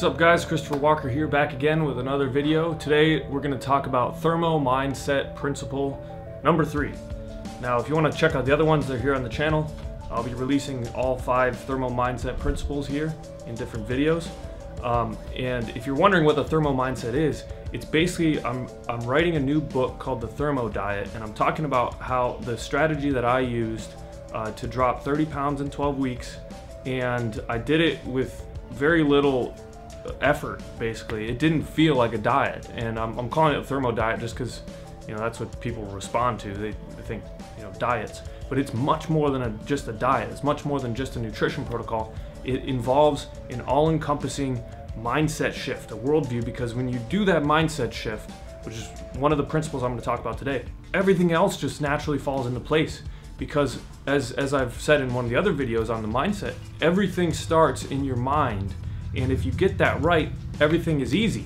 What's up guys, Christopher Walker here, back again with another video. Today we're going to talk about Thermo Mindset Principle number 3. Now if you want to check out the other ones, they're here on the channel. I'll be releasing all 5 Thermo Mindset Principles here in different videos. And if you're wondering what the Thermo Mindset is, it's basically, I'm writing a new book called The Thermo Diet, and I'm talking about how the strategy that I used to drop 30 pounds in 12 weeks, and I did it with very little effort, basically. It didn't feel like a diet, and I'm calling it a Thermo Diet just because, you know, that's what people respond to. They think, you know, diets, but it's much more than just a diet. It's much more than just a nutrition protocol. It involves an all-encompassing mindset shift, a worldview, because when you do that mindset shift, which is one of the principles I'm going to talk about today, everything else just naturally falls into place. Because as I've said in one of the other videos on the mindset, everything starts in your mind, and if you get that right, everything is easy.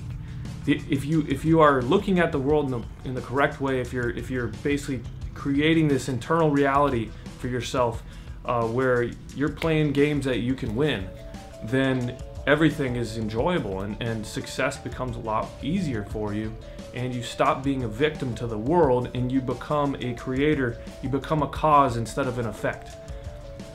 If you are looking at the world in the correct way, if you're basically creating this internal reality for yourself where you're playing games that you can win, then everything is enjoyable, and success becomes a lot easier for you, and you stop being a victim to the world, and you become a creator. You become a cause instead of an effect.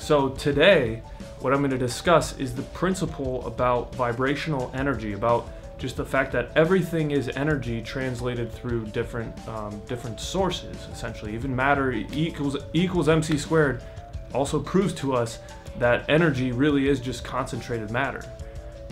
So today, what I'm going to discuss is the principle about vibrational energy, about just the fact that everything is energy translated through different sources, essentially. Even matter equals MC squared also proves to us that energy really is just concentrated matter.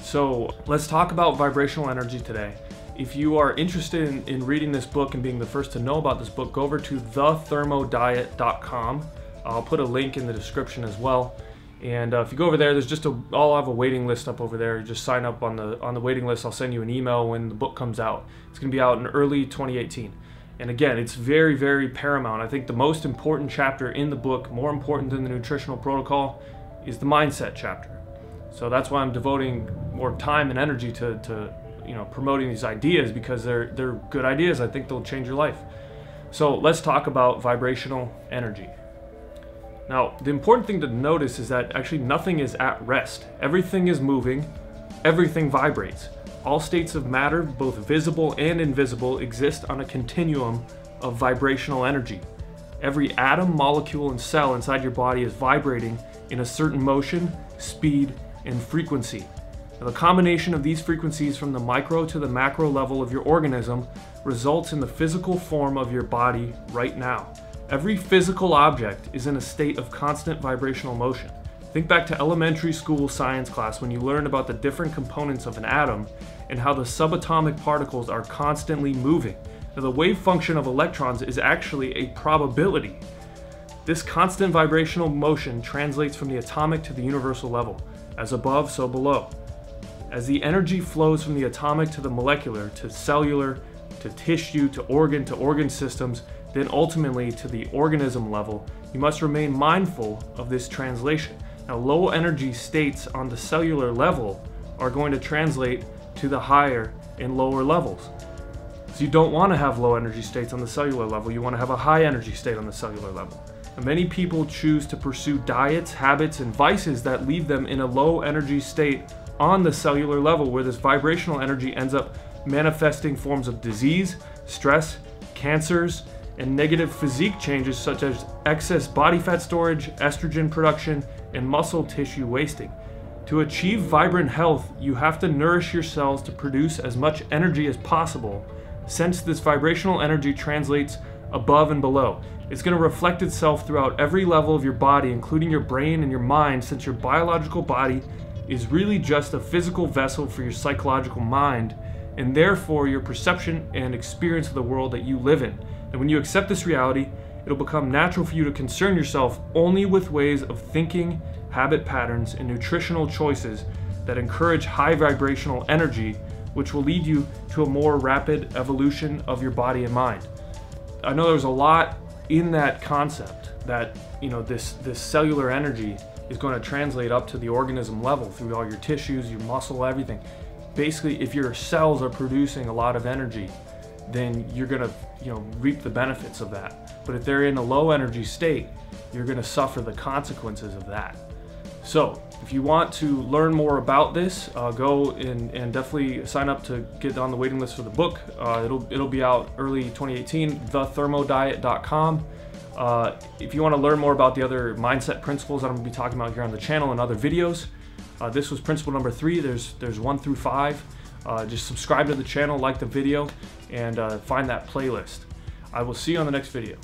So let's talk about vibrational energy today. If you are interested in reading this book and being the first to know about this book, go over to thethermodiet.com. I'll put a link in the description as well. And if you go over there, there's just I'll have a waiting list up over there. You just sign up on the waiting list. I'll send you an email when the book comes out. It's going to be out in early 2018. And again, it's very, very paramount. I think the most important chapter in the book, more important than the nutritional protocol, is the mindset chapter. So that's why I'm devoting more time and energy to you know, promoting these ideas, because they're good ideas. I think they'll change your life. So let's talk about vibrational energy. Now, the important thing to notice is that actually nothing is at rest. Everything is moving, everything vibrates. All states of matter, both visible and invisible, exist on a continuum of vibrational energy. Every atom, molecule, and cell inside your body is vibrating in a certain motion, speed, and frequency. Now, the combination of these frequencies from the micro to the macro level of your organism results in the physical form of your body right now. Every physical object is in a state of constant vibrational motion. Think back to elementary school science class when you learned about the different components of an atom and how the subatomic particles are constantly moving. Now, the wave function of electrons is actually a probability. This constant vibrational motion translates from the atomic to the universal level, as above, so below. As the energy flows from the atomic to the molecular, to cellular, to tissue, to organ systems, then ultimately to the organism level, you must remain mindful of this translation. Now, low energy states on the cellular level are going to translate to the higher and lower levels. So you don't want to have low energy states on the cellular level. You want to have a high energy state on the cellular level. Now, many people choose to pursue diets, habits, and vices that leave them in a low energy state on the cellular level, where this vibrational energy ends up manifesting forms of disease, stress, cancers, and negative physique changes such as excess body fat storage, estrogen production, and muscle tissue wasting. To achieve vibrant health, you have to nourish your cells to produce as much energy as possible, since this vibrational energy translates above and below. It's going to reflect itself throughout every level of your body, including your brain and your mind, since your biological body is really just a physical vessel for your psychological mind, and therefore your perception and experience of the world that you live in. And when you accept this reality, it'll become natural for you to concern yourself only with ways of thinking, habit patterns, and nutritional choices that encourage high vibrational energy, which will lead you to a more rapid evolution of your body and mind. I know there's a lot in that concept, that, you know, this cellular energy is going to translate up to the organism level through all your tissues, your muscle, everything. Basically, if your cells are producing a lot of energy, then you're going to, you know, reap the benefits of that. But if they're in a low energy state, you're going to suffer the consequences of that. So If you want to learn more about this, go and definitely sign up to get on the waiting list for the book. It'll be out early 2018, thethermodiet.com. If you want to learn more about the other mindset principles that I'm going to be talking about here on the channel and other videos, this was principle number 3. There's 1 through 5. Just subscribe to the channel, like the video, and find that playlist. I will see you on the next video.